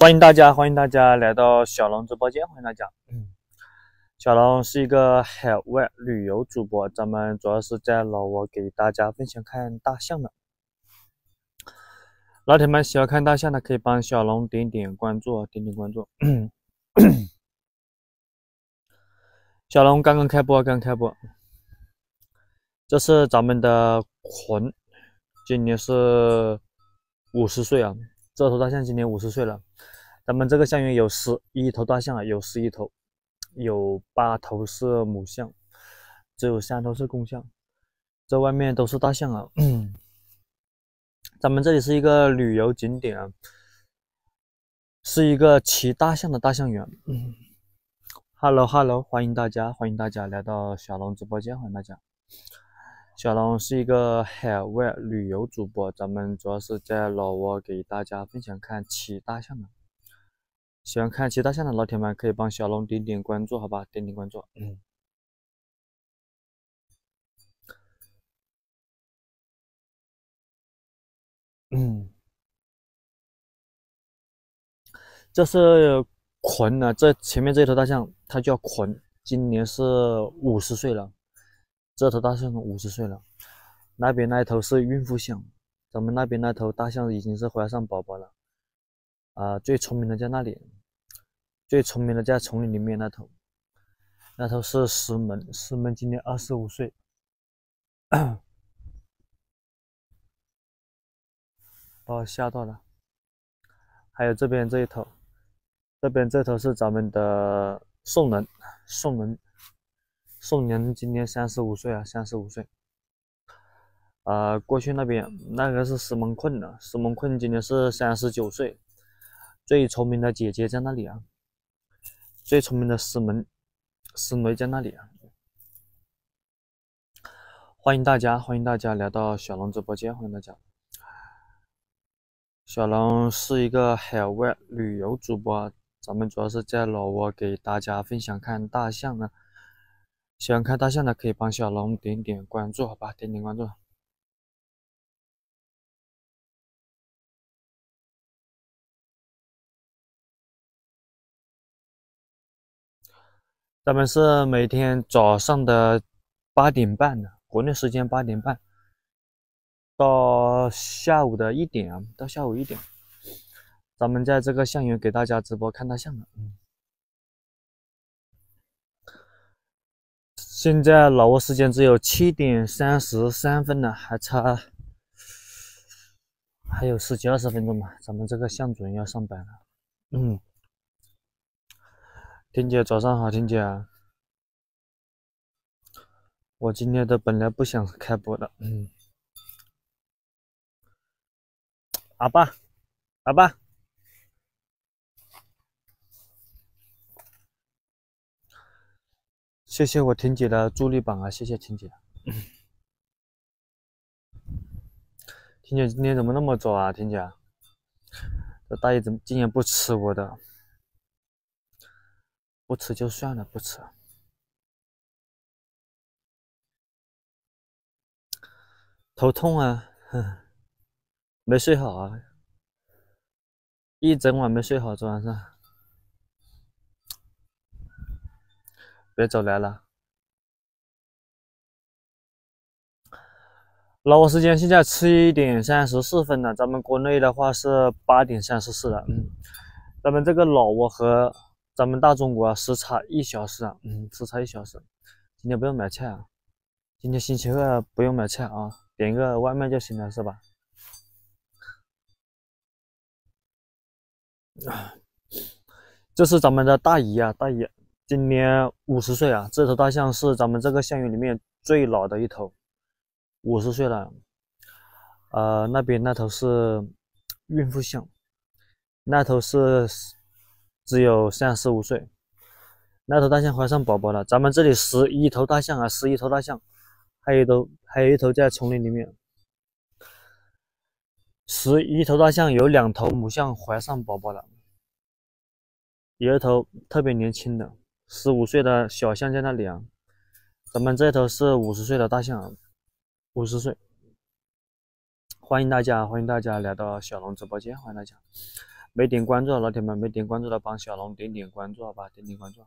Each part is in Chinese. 欢迎大家来到小龙直播间，欢迎大家。小龙是一个海外旅游主播，咱们主要是在老挝给大家分享看大象的。老铁们喜欢看大象的，可以帮小龙点点关注，小龙刚刚开播。这是咱们的坤，今年是50岁啊。 这头大象今年50岁了，咱们这个象园有11头大象啊，有11头，有8头是母象，只有3头是公象，这外面都是大象啊。咱们这里是一个旅游景点啊，是一个骑大象的大象园。Hello， 欢迎大家来到小龙直播间，欢迎大家。 小龙是一个海外旅游主播，咱们主要是在老挝给大家分享看骑大象的。喜欢看骑大象的老铁们，可以帮小龙点点关注，好吧？点点关注。这是坤呢，这前面这头大象它叫坤，今年是50岁了。 这头大象50岁了，那边那头是孕妇象，咱们那边那头大象已经是怀上宝宝了。最聪明的在那里，最聪明的在丛林里面那头，那头是石门，石门今年25岁。把我吓到了。还有这边这一头，这边这头是咱们的宋人，宋人今年35岁啊，过去那边那个是石门困的，石门困今年是39岁，最聪明的姐姐在那里啊，最聪明的石梅在那里啊。欢迎大家来到小龙直播间，欢迎大家。小龙是一个海外旅游主播，咱们主要是在老挝给大家分享看大象呢。 喜欢看大象的可以帮小龙点点关注，好吧？点点关注。咱们是每天早上的8点半的，国内时间8点半，到下午的1点啊，到下午1点，咱们在这个象园给大家直播看大象的。现在老挝时间只有7点33分了，还差十几20分钟吧。咱们这个向主任要上班了。婷姐早上好，婷姐。我今天的本来不想开播的。阿爸。谢谢我婷姐的助力榜啊！谢谢婷姐。婷姐今天怎么那么早啊？婷姐，这大爷竟然不吃我的，不吃就算了，不吃。头痛啊，没睡好啊，一整晚没睡好，昨晚上。 别走来了，老挝时间现在7点34分了，咱们国内的话是8点34了。咱们这个老挝和咱们大中国时差1小时啊，时差1小时。今天不用买菜啊，今天星期二不用买菜啊，点个外卖就行了，是吧？这是咱们的大姨啊，大姨。 今年50岁啊，这头大象是咱们这个象园里面最老的一头，50岁了。那边那头是孕妇象，那头是只有35岁，那头大象怀上宝宝了。咱们这里11头大象啊，还有一头在丛林里面。11头大象有2头母象怀上宝宝了，有一头特别年轻的。 15岁的小象在那里啊，咱们这头是50岁的大象啊，50岁。欢迎大家来到小龙直播间，欢迎大家。没点关注的老铁们，没点关注的帮小龙点点关注，好吧，点点关注，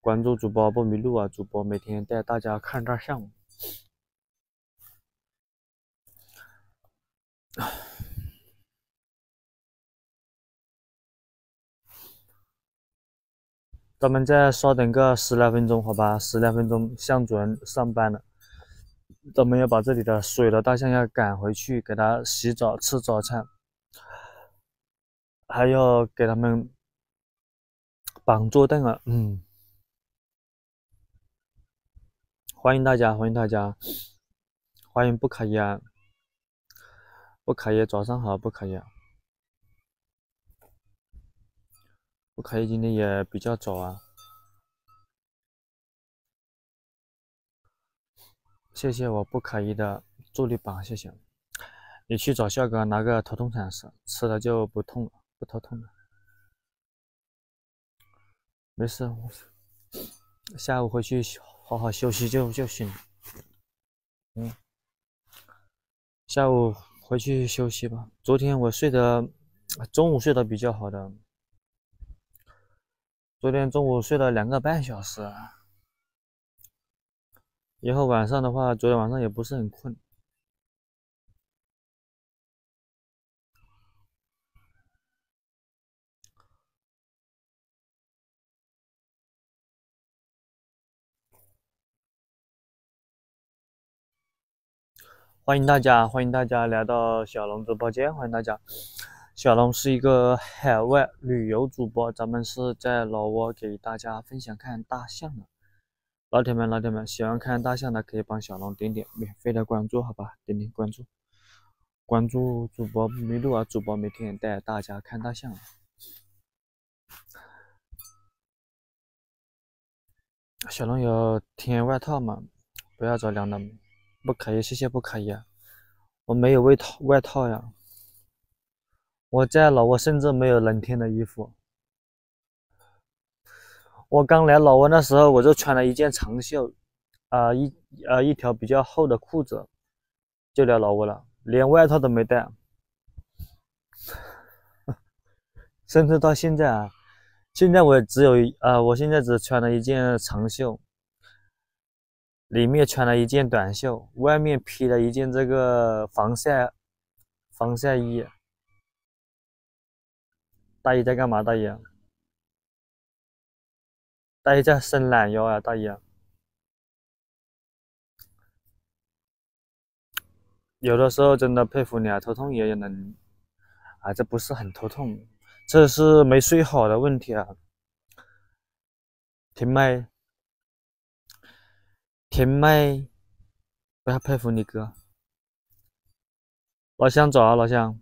关注主播不迷路啊！主播每天带大家看这项目。咱们再稍等个十来分钟，好吧，十来分钟，向主人上班了。 咱们要把这里的所有的大象要赶回去，给它洗澡、吃早餐，还要给它们绑坐凳啊。欢迎大家，欢迎大家，欢迎不卡耶，不卡耶，早上好，不卡耶，不卡耶，今天也比较早啊。 谢谢我不可以的助力榜，谢谢你去找笑哥拿个头痛铲吃，吃了就不痛了，不头痛了。没事，下午回去好好休息就行。下午回去休息吧。昨天我睡得，中午睡得比较好的，昨天中午睡了2个半小时。 以后晚上的话，昨天晚上也不是很困。欢迎大家，欢迎大家来到小龙直播间，欢迎大家。小龙是一个海外旅游主播，咱们是在老挝给大家分享看大象的。 老铁们，老铁们，喜欢看大象的可以帮小龙点点免费的关注，好吧？点点关注，关注主播不迷路啊！主播每天带大家看大象。小龙有添外套吗？不要着凉的，不可以，谢谢不可以。我没有外套呀，我在老挝甚至没有冷天的衣服。 我刚来老挝那时候，我就穿了一件长袖，一条比较厚的裤子，就来老挝了，连外套都没带，甚至到现在啊，现在我只有我现在只穿了一件长袖，里面穿了一件短袖，外面披了一件这个防晒衣。大姨在干嘛？大姨？ 大姨在伸懒腰啊，大姨啊！有的时候真的佩服你啊，头痛也能啊，这不是很头痛，这是没睡好的问题啊。甜妹，甜妹，不要佩服你哥。老乡早啊，老乡！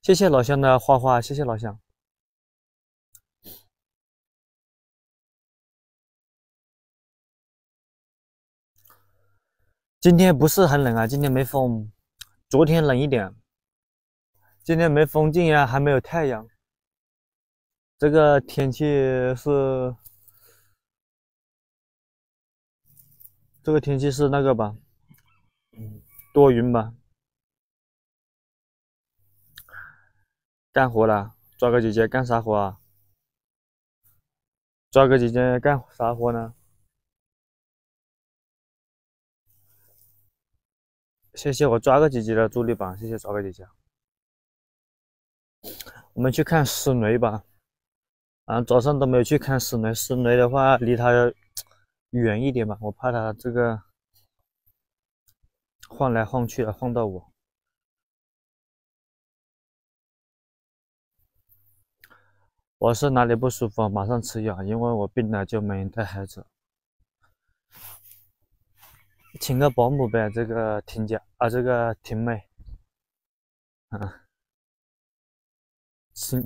谢谢老乡的花花，谢谢老乡。 今天不是很冷啊，今天没风，昨天冷一点，今天没风，竟然还没有太阳，这个天气是，这个天气是那个吧，多云吧。干活了，抓个姐姐干啥活啊？抓个姐姐干啥活呢？ 谢谢我抓个姐姐的助力榜，谢谢抓个姐姐。我们去看石雷吧，啊，早上都没有去看石雷。石雷的话，离它远一点吧，我怕它这个晃来晃去的，晃到我。我是哪里不舒服，马上吃药，因为我病了就没带孩子。 请个保姆呗，这个婷姐啊，这个婷妹，啊，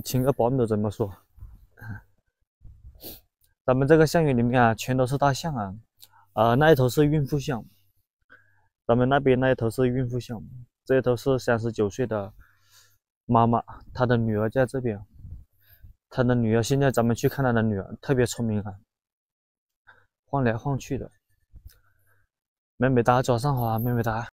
请个保姆怎么说？咱们这个象园里面啊，全都是大象啊，那一头是孕妇象，咱们那边那一头是孕妇象，这一头是39岁的妈妈，她的女儿在这边，她的女儿现在咱们去看她的女儿，特别聪明啊，晃来晃去的。 美美哒，早上好啊，美美哒。